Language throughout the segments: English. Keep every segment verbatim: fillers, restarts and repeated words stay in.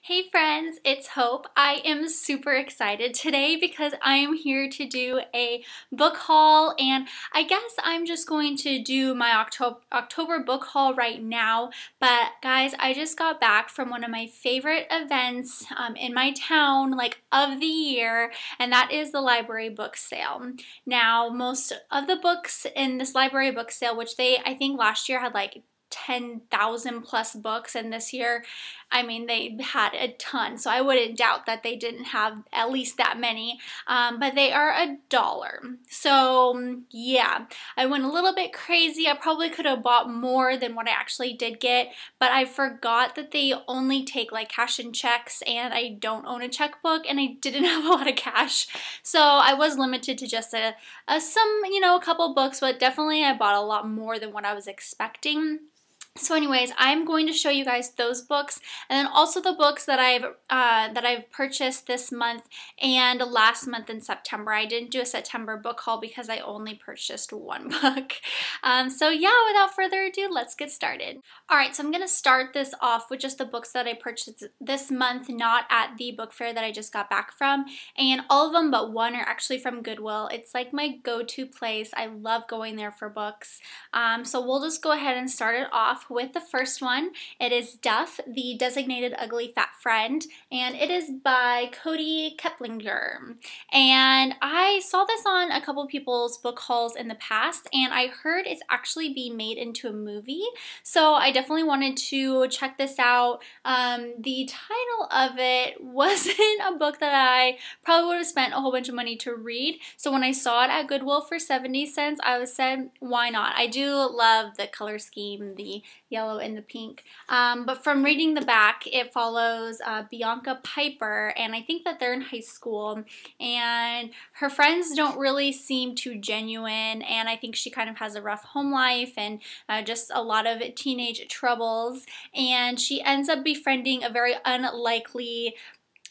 Hey friends, it's Hope. I am super excited today because I am here to do a book haul, and I guess I'm just going to do my October, October book haul right now. But guys, I just got back from one of my favorite events um, in my town, like of the year, and that is the library book sale. Now, most of the books in this library book sale, which they, I think last year had like ten thousand plus books, and this year, I mean, they had a ton, so I wouldn't doubt that they didn't have at least that many, um, but they are a dollar. So yeah, I went a little bit crazy. I probably could have bought more than what I actually did get, but I forgot that they only take like cash and checks, and I don't own a checkbook, and I didn't have a lot of cash, so I was limited to just a, a some, you know, a couple books, but definitely I bought a lot more than what I was expecting. So anyways, I'm going to show you guys those books, and then also the books that I've uh, that I've purchased this month and last month in September. I didn't do a September book haul because I only purchased one book. Um, so yeah, without further ado, let's get started. Alright, so I'm going to start this off with just the books that I purchased this month, not at the book fair that I just got back from. And all of them but one are actually from Goodwill. It's like my go-to place. I love going there for books. Um, so we'll just go ahead and start it off with the first one. It is Duff, the Designated Ugly Fat Friend, and it is by Cody Keplinger. And I saw this on a couple people's book hauls in the past, and I heard it's actually being made into a movie, so I definitely wanted to check this out. Um, the title of it wasn't a book that I probably would have spent a whole bunch of money to read, so when I saw it at Goodwill for seventy cents, I was said, why not? I do love the color scheme, the yellow and the pink. Um, but from reading the back, it follows uh, Bianca Piper, and I think that they're in high school, and her friends don't really seem too genuine, and I think she kind of has a rough home life and uh, just a lot of teenage troubles, and she ends up befriending a very unlikely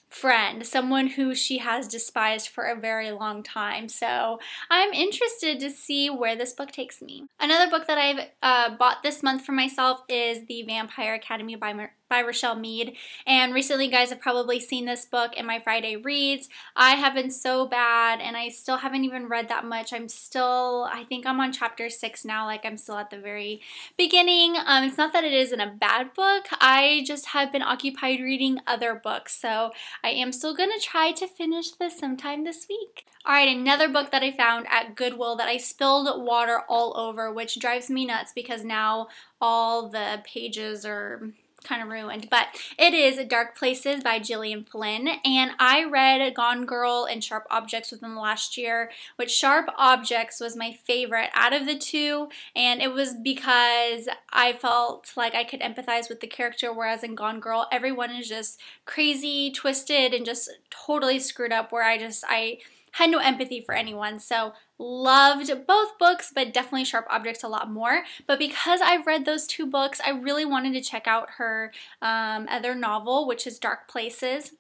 friend, someone who she has despised for a very long time. So I'm interested to see where this book takes me. Another book that I've uh, bought this month for myself is The Vampire Academy by Mar by Rochelle Mead, and recently you guys have probably seen this book in my Friday reads. I have been so bad, and I still haven't even read that much. I'm still, I think I'm on chapter six now, like I'm still at the very beginning. Um, it's not that it isn't a bad book, I just have been occupied reading other books, so I am still gonna try to finish this sometime this week. Alright, another book that I found at Goodwill that I spilled water all over, which drives me nuts because now all the pages are kind of ruined, but it is Dark Places by Gillian Flynn, and I read Gone Girl and Sharp Objects within the last year, which Sharp Objects was my favorite out of the two, and it was because I felt like I could empathize with the character, whereas in Gone Girl, everyone is just crazy, twisted, and just totally screwed up, where I just, I had no empathy for anyone. So loved both books, but definitely Sharp Objects a lot more. But because I've read those two books, I really wanted to check out her um, other novel, which is Dark Places.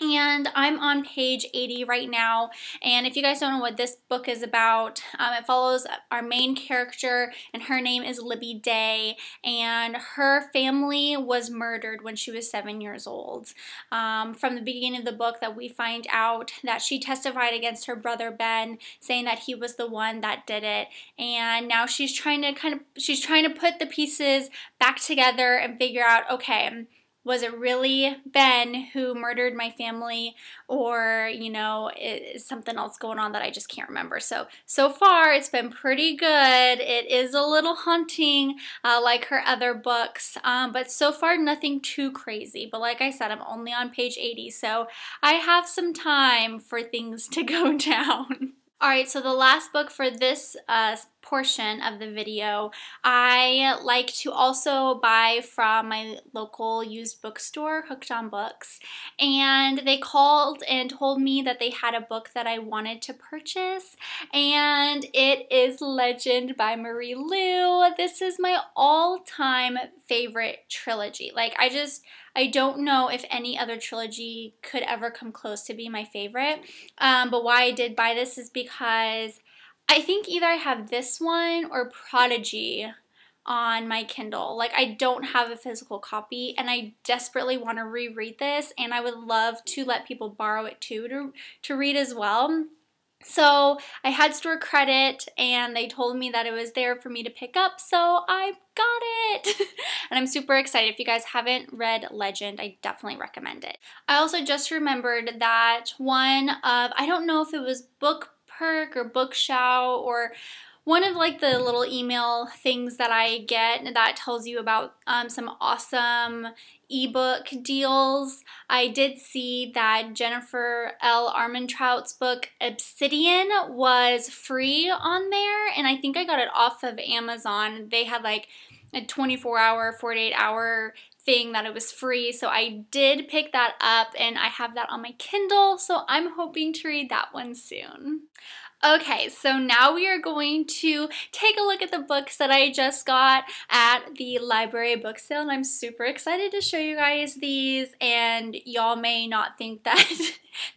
And I'm on page eighty right now, and if you guys don't know what this book is about, um, it follows our main character, and her name is Libby Day, and her family was murdered when she was seven years old. Um, from the beginning of the book that we find out that she testified against her brother Ben, saying that he was the one that did it, and now she's trying to kind of, she's trying to put the pieces back together and figure out, okay, was it really Ben who murdered my family, or, you know, is something else going on that I just can't remember? So, so far it's been pretty good. It is a little haunting, uh, like her other books, um, but so far nothing too crazy. But like I said, I'm only on page eighty, so I have some time for things to go down. Alright, so the last book for this uh, portion of the video, I like to also buy from my local used bookstore, Hooked on Books, and they called and told me that they had a book that I wanted to purchase, and it is Legend by Marie Lu. This is my all-time favorite trilogy. Like, I just, I don't know if any other trilogy could ever come close to be my favorite, um, but why I did buy this is because I think either I have this one or Prodigy on my Kindle. Like, I don't have a physical copy, and I desperately want to reread this, and I would love to let people borrow it too to, to read as well. So I had store credit, and they told me that it was there for me to pick up, so I got it. And I'm super excited. If you guys haven't read Legend, I definitely recommend it. I also just remembered that one of, I don't know if it was Book Perk or Book Show or one of like the little email things that I get that tells you about um, some awesome ebook deals. I did see that Jennifer L. Armentrout's book Obsidian was free on there, and I think I got it off of Amazon. They had like a twenty-four hour, forty-eight hour thing that it was free, so I did pick that up, and I have that on my Kindle, so I'm hoping to read that one soon. Okay, so now we are going to take a look at the books that I just got at the library book sale, and I'm super excited to show you guys these, and y'all may not think that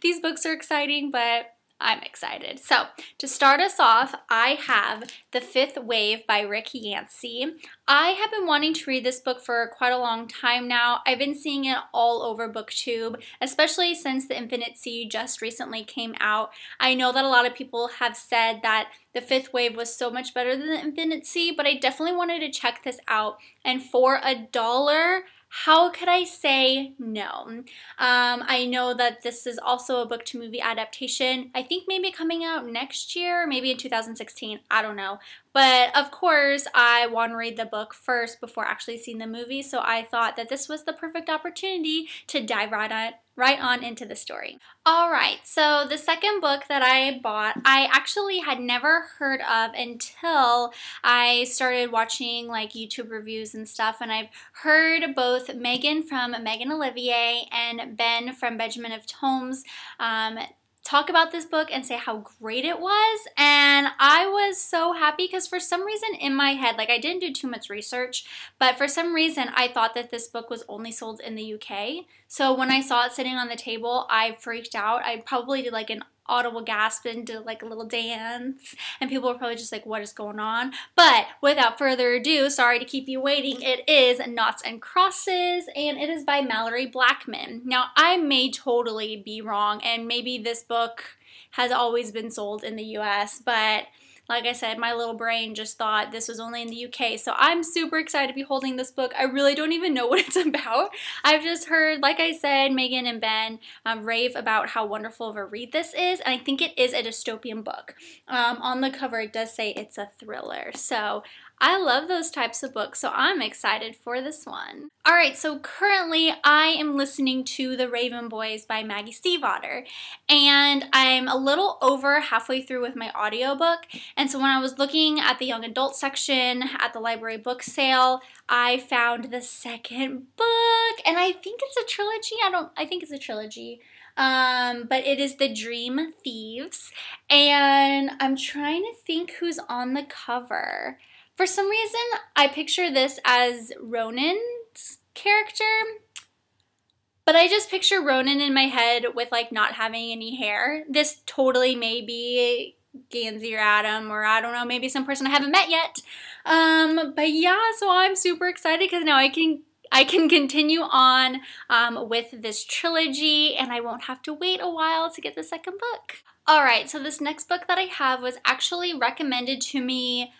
these books are exciting, but I'm excited. So to start us off, I have The Fifth Wave by Rick Yancey. I have been wanting to read this book for quite a long time now. I've been seeing it all over BookTube, especially since The Infinite Sea just recently came out. I know that a lot of people have said that The Fifth Wave was so much better than The Infinite Sea, but I definitely wanted to check this out, and for a dollar, how could I say no? Um, I know that this is also a book-to-movie adaptation. I think maybe coming out next year, maybe in two thousand sixteen, I don't know. But of course, I want to read the book first before actually seeing the movie, so I thought that this was the perfect opportunity to dive right on, right on into the story. All right, so the second book that I bought, I actually had never heard of until I started watching like YouTube reviews and stuff, and I've heard both Megan from Megan Olivier and Ben from Benjamin of Tomes um, talk about this book and say how great it was, and I was so happy because for some reason in my head, like I didn't do too much research, but for some reason I thought that this book was only sold in the U K, so when I saw it sitting on the table, I freaked out. I probably did like an audible gasp and did like a little dance, and people were probably just like, what is going on? But without further ado, sorry to keep you waiting, it is Knots and Crosses, and it is by Mallory Blackman. Now, I may totally be wrong, and maybe this book has always been sold in the U S, but like I said, my little brain just thought this was only in the U K, so I'm super excited to be holding this book. I really don't even know what it's about. I've just heard, like I said, Megan and Ben um, rave about how wonderful of a read this is, and I think it is a dystopian book. Um, on the cover, it does say it's a thriller, so I love those types of books, so I'm excited for this one. All right, so currently I am listening to The Raven Boys by Maggie Stiefvater, and I'm a little over halfway through with my audiobook, and so when I was looking at the young adult section at the library book sale, I found the second book, and I think it's a trilogy. I don't, I think it's a trilogy. Um, but it is The Dream Thieves, and I'm trying to think who's on the cover. For some reason, I picture this as Ronan's character, but I just picture Ronan in my head with like not having any hair. This totally may be Gansey or Adam, or I don't know, maybe some person I haven't met yet. Um, but yeah, so I'm super excited because now I can I can continue on um, with this trilogy, and I won't have to wait a while to get the second book. All right, so this next book that I have was actually recommended to me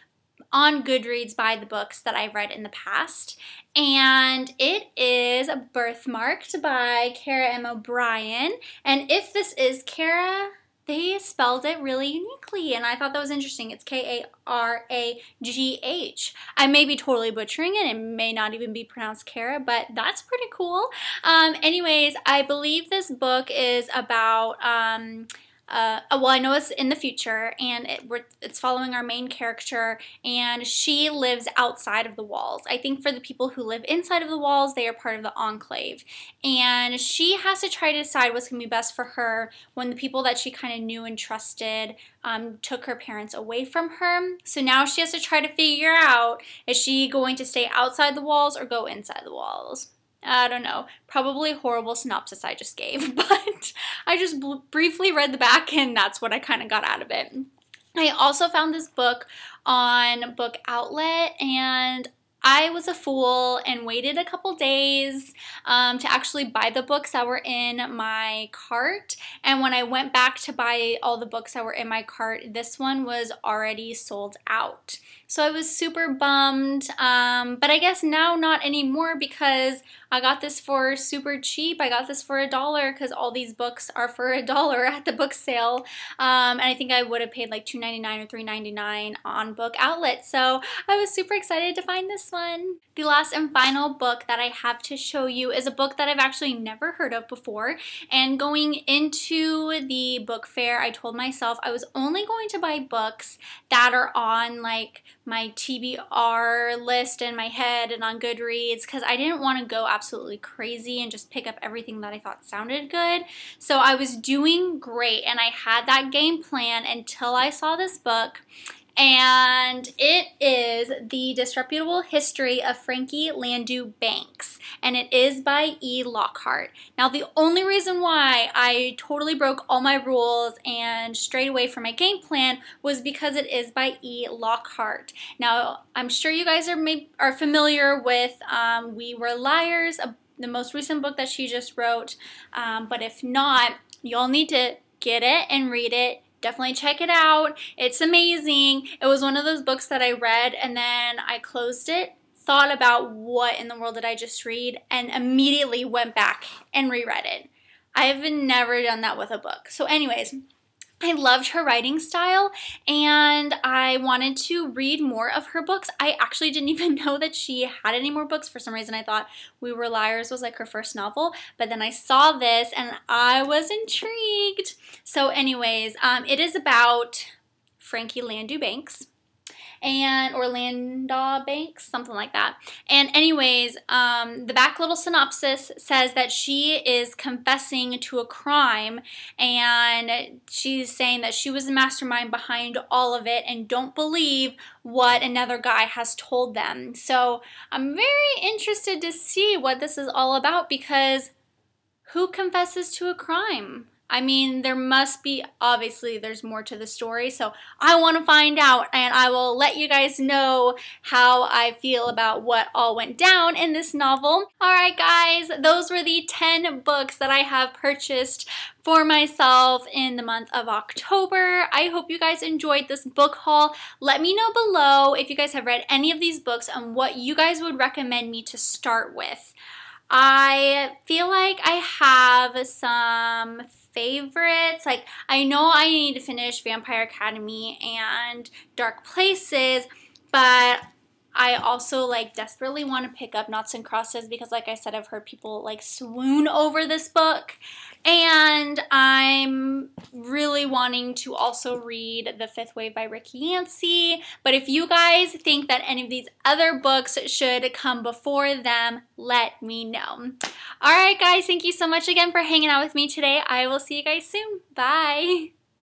on Goodreads by the books that I've read in the past, and it is Birthmarked by Kara M. O'Brien, and if this is Kara, they spelled it really uniquely, and I thought that was interesting. It's K A R A G H. I may be totally butchering it. It may not even be pronounced Kara, but that's pretty cool. Um, anyways, I believe this book is about um, Uh, well, I know it's in the future, and it, we're, it's following our main character, and she lives outside of the walls. I think for the people who live inside of the walls, they are part of the Enclave, and she has to try to decide what's going to be best for her when the people that she kind of knew and trusted um, took her parents away from her. So now she has to try to figure out, is she going to stay outside the walls or go inside the walls? I don't know, probably horrible synopsis I just gave, but I just briefly read the back, and that's what I kind of got out of it. I also found this book on Book Outlet, and I was a fool and waited a couple days um, to actually buy the books that were in my cart. And when I went back to buy all the books that were in my cart, this one was already sold out. So I was super bummed, um, but I guess now not anymore because I got this for super cheap. I got this for a dollar because all these books are for a dollar at the book sale. Um, and I think I would have paid like two ninety-nine or three ninety-nine on Book Outlet. So I was super excited to find this one. The last and final book that I have to show you is a book that I've actually never heard of before. And going into the book fair, I told myself I was only going to buy books that are on like my T B R list in my head and on Goodreads because I didn't want to go absolutely crazy and just pick up everything that I thought sounded good. So I was doing great and I had that game plan until I saw this book. And it is The Disreputable History of Frankie Landau Banks, and it is by E. Lockhart. Now, the only reason why I totally broke all my rules and strayed away from my game plan was because it is by E. Lockhart. Now, I'm sure you guys are may are familiar with um, We Were Liars, a, the most recent book that she just wrote, um, but if not, you'll need to get it and read it. Definitely check it out. It's amazing. It was one of those books that I read and then I closed it, thought about what in the world did I just read, and immediately went back and reread it. I have never done that with a book. So anyways, I loved her writing style and I wanted to read more of her books. I actually didn't even know that she had any more books. For some reason I thought We Were Liars was like her first novel, but then I saw this and I was intrigued. So anyways, um, it is about Frankie Landau Banks and or Landau Banks, something like that. And anyways, um, the back little synopsis says that she is confessing to a crime and she's saying that she was the mastermind behind all of it and don't believe what another guy has told them. So I'm very interested to see what this is all about because who confesses to a crime? I mean, there must be, obviously, there's more to the story, so I want to find out, and I will let you guys know how I feel about what all went down in this novel. Alright guys, those were the ten books that I have purchased for myself in the month of October. I hope you guys enjoyed this book haul. Let me know below if you guys have read any of these books and what you guys would recommend me to start with. I feel like I have some favorites. Like, I know I need to finish Vampire Academy and Dark Places, but I also like desperately want to pick up Knots and Crosses because, like I said, I've heard people like swoon over this book. And I'm really wanting to also read The Fifth Wave by Rick Yancey. But if you guys think that any of these other books should come before them, let me know. All right, guys, thank you so much again for hanging out with me today. I will see you guys soon. Bye.